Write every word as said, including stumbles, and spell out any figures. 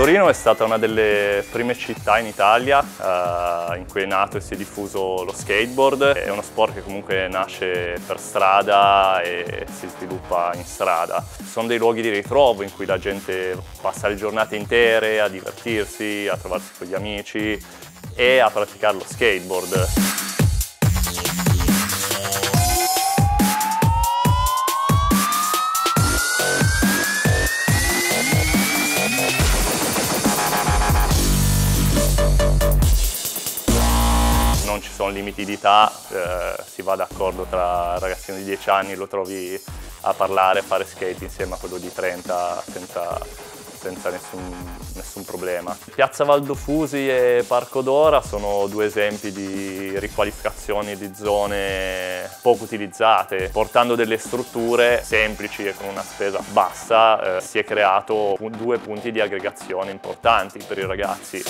Torino è stata una delle prime città in Italia eh, in cui è nato e si è diffuso lo skateboard. È uno sport che comunque nasce per strada e si sviluppa in strada. Sono dei luoghi di ritrovo in cui la gente passa le giornate intere a divertirsi, a trovarsi con gli amici e a praticare lo skateboard. Non ci sono limiti di età, eh, si va d'accordo tra ragazzino di dieci anni, lo trovi a parlare, a fare skate insieme a quello di trenta senza, senza nessun, nessun problema. Piazza Valdofusi e Parco Dora sono due esempi di riqualificazioni di zone poco utilizzate. Portando delle strutture semplici e con una spesa bassa eh, si è creato due punti di aggregazione importanti per i ragazzi.